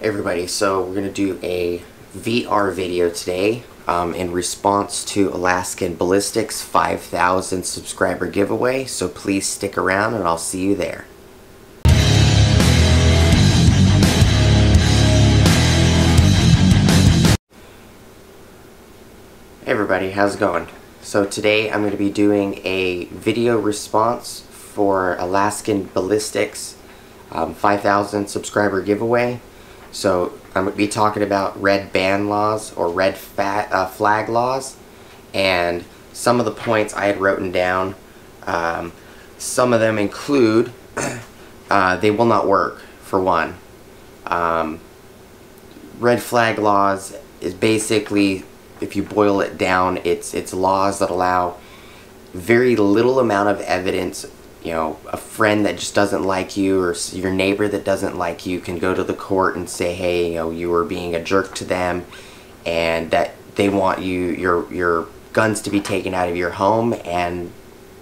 Hey everybody, so we're going to do a VR video today in response to Alaskan Ballistics 5,000 subscriber giveaway, so please stick around and I'll see you there. Hey everybody, how's it going? So today I'm going to be doing a video response for Alaskan Ballistics 5,000 subscriber giveaway. So I'm going to be talking about red band laws or red flag laws, and some of the points I had written down. Some of them include they will not work, for one. Red flag laws is basically, if you boil it down, it's laws that allow very little amount of evidence. You know, a friend that just doesn't like you or your neighbor that doesn't like you can go to the court and say, hey, you know, you were being a jerk to them, and that they want your guns to be taken out of your home, and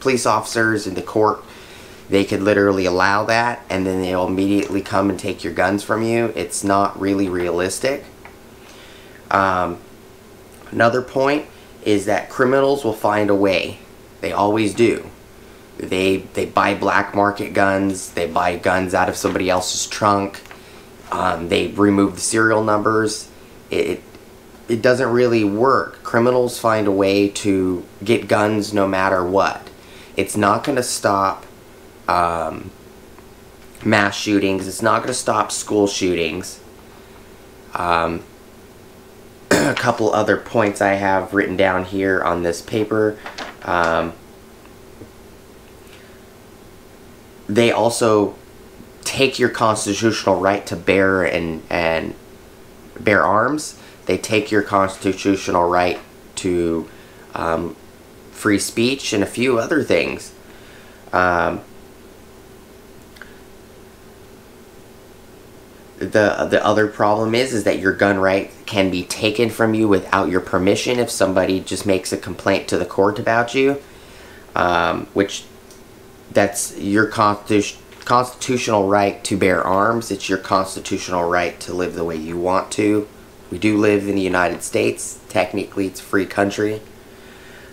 police officers in the court, they could literally allow that, and then they'll immediately come and take your guns from you. It's not really realistic. Another point is that criminals will find a way. They always do. They buy black market guns, they buy guns out of somebody else's trunk, they remove the serial numbers. It doesn't really work. Criminals find a way to get guns no matter what. It's not going to stop mass shootings, it's not going to stop school shootings. A couple other points I have written down here on this paper. They also take your constitutional right to bear and bear arms. They take your constitutional right to free speech and a few other things. The other problem is that your gun right can be taken from you without your permission if somebody just makes a complaint to the court about you, which. That's your constitutional right to bear arms. It's your constitutional right to live the way you want to. We do live in the United States. Technically, it's a free country.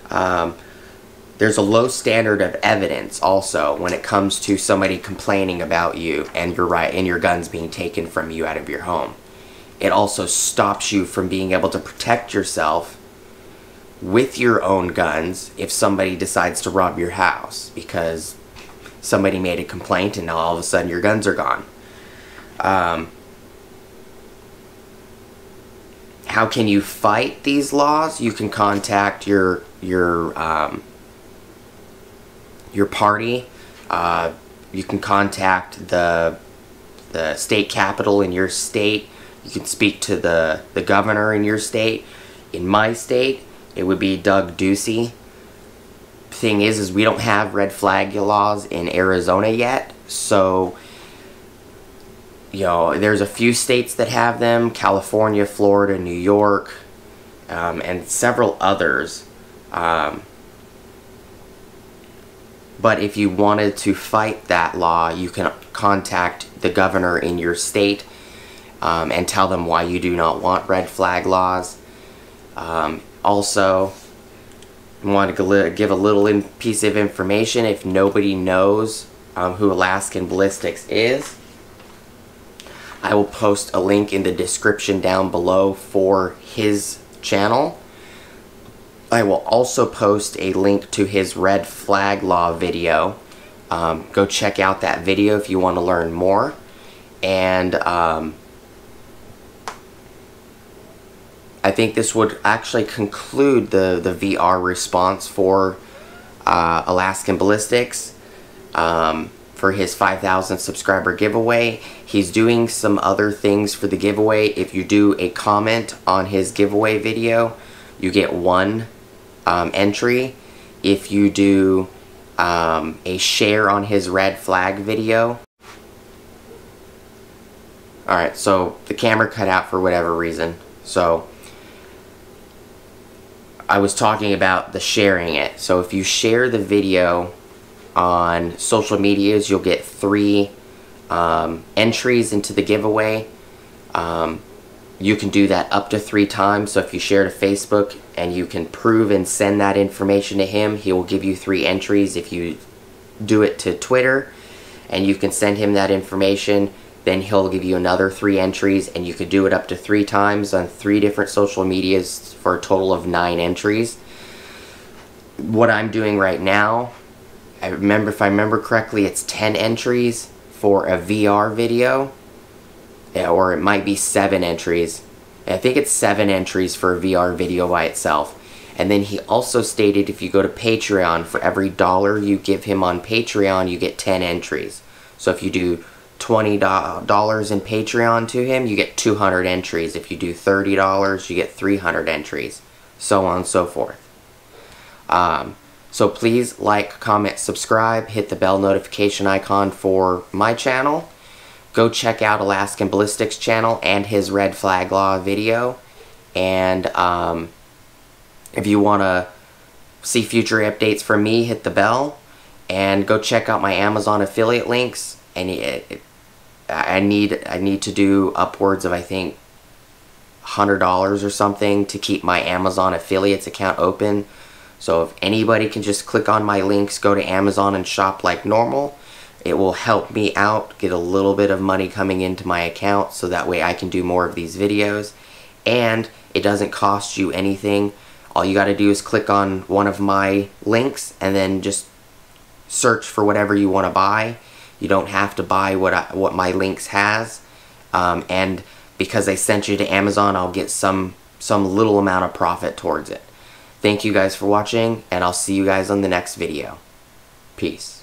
There's a low standard of evidence also when it comes to somebody complaining about you and your right and your guns being taken from you out of your home. It also stops you from being able to protect yourself with your own guns if somebody decides to rob your house because somebody made a complaint and now all of a sudden your guns are gone. How can you fight these laws? You can contact your party. You can contact the state capitol in your state. You can speak to the governor in your state. In my state, it would be Doug Ducey. Thing is we don't have red flag laws in Arizona yet, so you know there's a few states that have them: California, Florida, New York, and several others. But if you wanted to fight that law, you can contact the governor in your state and tell them why you do not want red flag laws. Also, I want to give a little piece of information if nobody knows who Alaskan Ballistics is. I will post a link in the description down below for his channel. I will also post a link to his red flag law video. Go check out that video if you want to learn more. And I think this would actually conclude the VR response for Alaskan Ballistics for his 5,000 subscriber giveaway. He's doing some other things for the giveaway. If you do a comment on his giveaway video, you get one entry. If you do a share on his red flag video. Alright, so the camera cut out for whatever reason. So I was talking about the sharing it. So if you share the video on social medias, you'll get 3 entries into the giveaway. You can do that up to 3 times, so if you share to Facebook and you can prove and send that information to him, he will give you 3 entries. If you do it to Twitter and you can send him that information, then he'll give you another 3 entries, and you could do it up to 3 times on 3 different social medias for a total of 9 entries. What I'm doing right now, if I remember correctly, it's 10 entries for a VR video. Yeah, or it might be 7 entries. I think it's 7 entries for a VR video by itself. And then he also stated if you go to Patreon, for every dollar you give him on Patreon, you get 10 entries. So if you do $20 in Patreon to him, you get 200 entries. If you do $30, you get 300 entries. So on and so forth. So please like, comment, subscribe, hit the bell notification icon for my channel. Go check out Alaskan Ballistics' channel and his Red Flag Law video. And if you want to see future updates from me, hit the bell. And go check out my Amazon affiliate links. And I need to do upwards of, I think, $100 or something to keep my Amazon affiliates account open. So if anybody can just click on my links, go to Amazon and shop like normal, it will help me out, get a little bit of money coming into my account, so that way I can do more of these videos. And it doesn't cost you anything. All you gotta do is click on one of my links and then just search for whatever you wanna buy. You don't have to buy what my links has. And because I sent you to Amazon, I'll get some little amount of profit towards it. Thank you guys for watching, and I'll see you guys on the next video. Peace.